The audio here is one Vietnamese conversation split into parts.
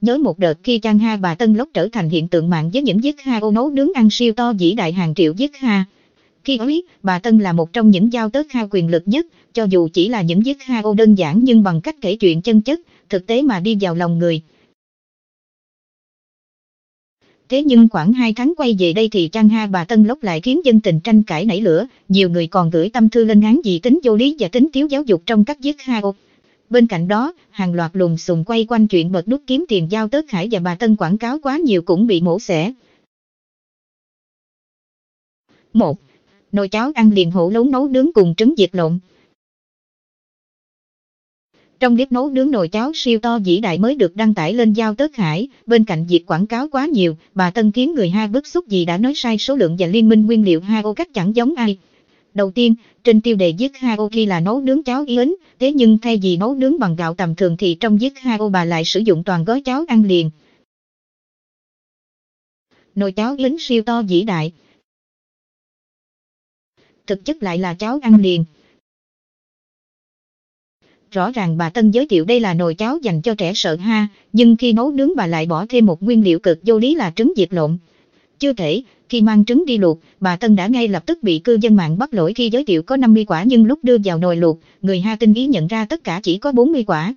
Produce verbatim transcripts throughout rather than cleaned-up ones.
Nhớ một đợt khi Chang Ha bà Tân Lốc trở thành hiện tượng mạng với những giết ha ô nấu nướng ăn siêu to vĩ đại hàng triệu giết ha. Khi ấy, bà Tân là một trong những giao tớt ha quyền lực nhất, cho dù chỉ là những giết ha ô đơn giản nhưng bằng cách kể chuyện chân chất, thực tế mà đi vào lòng người. Thế nhưng khoảng hai tháng quay về đây thì Chang Ha bà Tân Lốc lại khiến dân tình tranh cãi nảy lửa, nhiều người còn gửi tâm thư lên án vì tính vô lý và tính thiếu giáo dục trong các giết ha ô. Bên cạnh đó, hàng loạt lùm xùm quay quanh chuyện bật đút kiếm tiền giao tớt Khải và bà Tân quảng cáo quá nhiều cũng bị mổ xẻ. một. Nồi cháo ăn liền hổ lấu nấu nướng cùng trứng vịt lộn. Trong clip nấu nướng nồi cháo siêu to vĩ đại mới được đăng tải lên giao tớt Khải, bên cạnh việc quảng cáo quá nhiều, bà Tân khiến người ha bức xúc vì đã nói sai số lượng và liên minh nguyên liệu ha ô cách chẳng giống ai. Đầu tiên, trên tiêu đề giết ha ô ghi là nấu nướng cháo yến, thế nhưng thay vì nấu nướng bằng gạo tầm thường thì trong giết ha ô bà lại sử dụng toàn gói cháo ăn liền. Nồi cháo yến siêu to vĩ đại thực chất lại là cháo ăn liền. Rõ ràng bà Tân giới thiệu đây là nồi cháo dành cho trẻ sợ ha, nhưng khi nấu nướng bà lại bỏ thêm một nguyên liệu cực vô lý là trứng vịt lộn. Chưa thể, khi mang trứng đi luộc, bà Tân đã ngay lập tức bị cư dân mạng bắt lỗi khi giới thiệu có năm mươi quả nhưng lúc đưa vào nồi luộc, người ha tinh ý nhận ra tất cả chỉ có bốn mươi quả.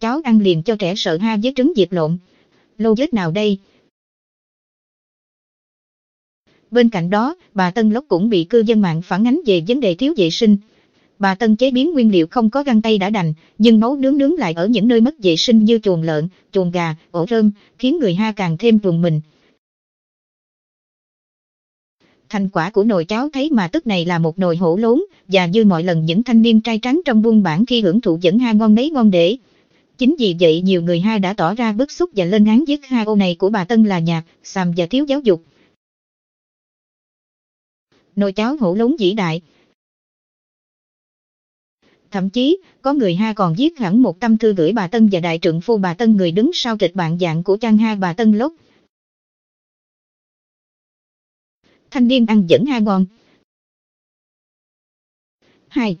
Cháo ăn liền cho trẻ sợ ha với trứng vịt lộn. Logic nào đây? Bên cạnh đó, bà Tân Lốc cũng bị cư dân mạng phản ánh về vấn đề thiếu vệ sinh. Bà Tân chế biến nguyên liệu không có găng tay đã đành, nhưng nấu nướng nướng lại ở những nơi mất vệ sinh như chuồng lợn, chuồng gà, ổ rơm, khiến người ha càng thêm rùng mình. Thành quả của nồi cháo thấy mà tức này là một nồi hổ lốn, và như mọi lần những thanh niên trai tráng trong buôn bản khi hưởng thụ vẫn ha ngon nấy ngon để. Chính vì vậy nhiều người ha đã tỏ ra bức xúc và lên án giết ha ô này của bà Tân là nhạt, xàm và thiếu giáo dục. Nồi cháo hổ lốn vĩ đại. Thậm chí, có người ha còn viết hẳn một tâm thư gửi bà Tân và đại trượng phu bà Tân người đứng sau kịch bản dạng của Chang Ha bà Tân Lốc. Thanh niên ăn vẫn ha ngon. hai.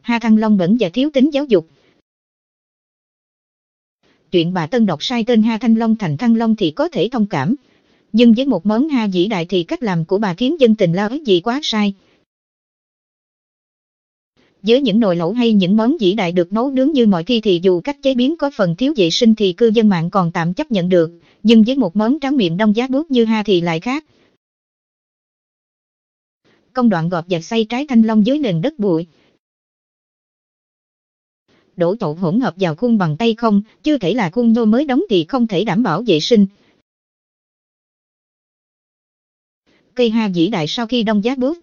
Ha thăng long bẩn và thiếu tính giáo dục. Chuyện bà Tân đọc sai tên ha thanh long thành thăng long thì có thể thông cảm. Nhưng với một món ha vĩ đại thì cách làm của bà khiến dân tình la hét gì quá sai. Với những nồi lẩu hay những món vĩ đại được nấu nướng như mọi khi thì dù cách chế biến có phần thiếu vệ sinh thì cư dân mạng còn tạm chấp nhận được, nhưng với một món tráng miệng đông giá bút như ha thì lại khác. Công đoạn gọt và xay trái thanh long dưới nền đất bụi. Đổ trộn hỗn hợp vào khuôn bằng tay không, chưa thể là khuôn nhôm mới đóng thì không thể đảm bảo vệ sinh. Cây ha vĩ đại sau khi đông giá bút.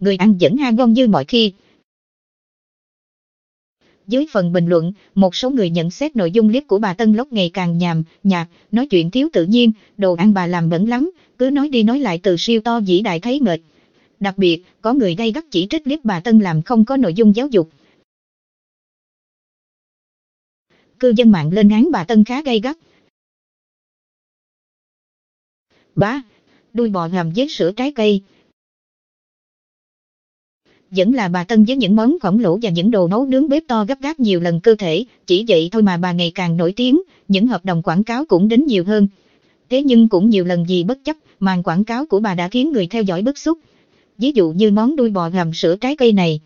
Người ăn vẫn ha ngon như mọi khi. Dưới phần bình luận, một số người nhận xét nội dung clip của bà Tân Lốc ngày càng nhàm, nhạt, nói chuyện thiếu tự nhiên, đồ ăn bà làm bẩn lắm, cứ nói đi nói lại từ siêu to vĩ đại thấy mệt. Đặc biệt, có người gay gắt chỉ trích clip bà Tân làm không có nội dung giáo dục. Cư dân mạng lên án bà Tân khá gay gắt. ba. Đuôi bò hầm với sữa trái cây. Vẫn là bà Tân với những món khổng lồ và những đồ nấu nướng bếp to gấp gáp nhiều lần cơ thể, chỉ vậy thôi mà bà ngày càng nổi tiếng, những hợp đồng quảng cáo cũng đến nhiều hơn. Thế nhưng cũng nhiều lần vì bất chấp, màn quảng cáo của bà đã khiến người theo dõi bức xúc. Ví dụ như món đuôi bò hầm sữa trái cây này.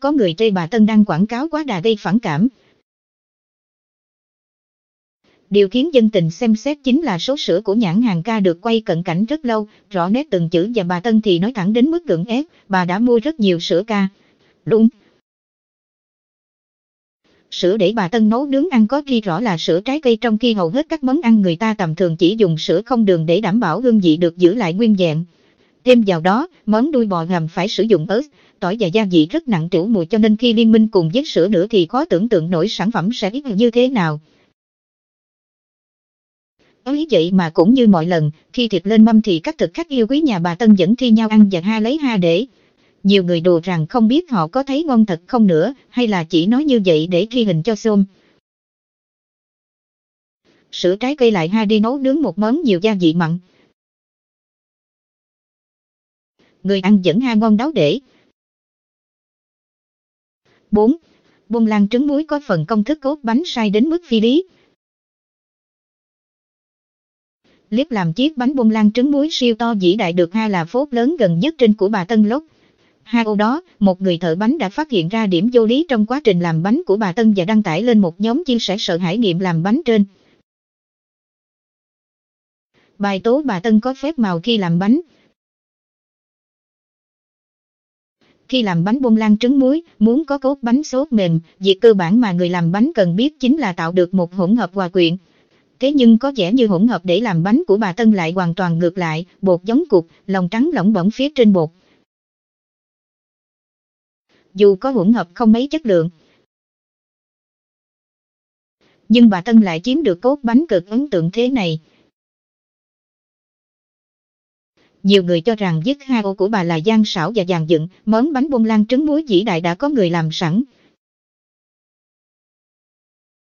Có người chê bà Tân đang quảng cáo quá đà gây phản cảm. Điều khiến dân tình xem xét chính là số sữa của nhãn hàng ca được quay cận cảnh rất lâu, rõ nét từng chữ và bà Tân thì nói thẳng đến mức gượng ép, bà đã mua rất nhiều sữa ca. Luôn. Sữa để bà Tân nấu nướng ăn có ghi rõ là sữa trái cây trong khi hầu hết các món ăn người ta tầm thường chỉ dùng sữa không đường để đảm bảo hương vị được giữ lại nguyên vẹn. Thêm vào đó, món đuôi bò hầm phải sử dụng ớt, tỏi và gia vị rất nặng trĩu mùi cho nên khi liên minh cùng với sữa nữa thì khó tưởng tượng nổi sản phẩm sẽ ít như thế nào. Ấy vậy mà cũng như mọi lần, khi thịt lên mâm thì các thực khách yêu quý nhà bà Tân vẫn thi nhau ăn và ha lấy ha để. Nhiều người đùa rằng không biết họ có thấy ngon thật không nữa, hay là chỉ nói như vậy để ghi hình cho xôm. Sữa trái cây lại ha đi nấu nướng một món nhiều gia vị mặn. Người ăn vẫn ha ngon đáo để. bốn. Buôn làng trứng muối có phần công thức cốt bánh sai đến mức phi lý. Liếp làm chiếc bánh bông lan trứng muối siêu to vĩ đại được ha là phốt lớn gần nhất trên của bà Tân Lốc. Ha ô đó, một người thợ bánh đã phát hiện ra điểm vô lý trong quá trình làm bánh của bà Tân và đăng tải lên một nhóm chia sẻ sợ hãi nghiệm làm bánh trên. Bài tố bà Tân có phép màu khi làm bánh. Khi làm bánh bông lan trứng muối, muốn có cốt bánh sốt mềm, việc cơ bản mà người làm bánh cần biết chính là tạo được một hỗn hợp hòa quyện. Thế nhưng có vẻ như hỗn hợp để làm bánh của bà Tân lại hoàn toàn ngược lại, bột giống cục, lòng trắng lỏng bỏng phía trên bột. Dù có hỗn hợp không mấy chất lượng, nhưng bà Tân lại chiếm được cốt bánh cực ấn tượng thế này. Nhiều người cho rằng viết ha ô của bà là gian xảo và dàn dựng, món bánh bông lan trứng muối vĩ đại đã có người làm sẵn.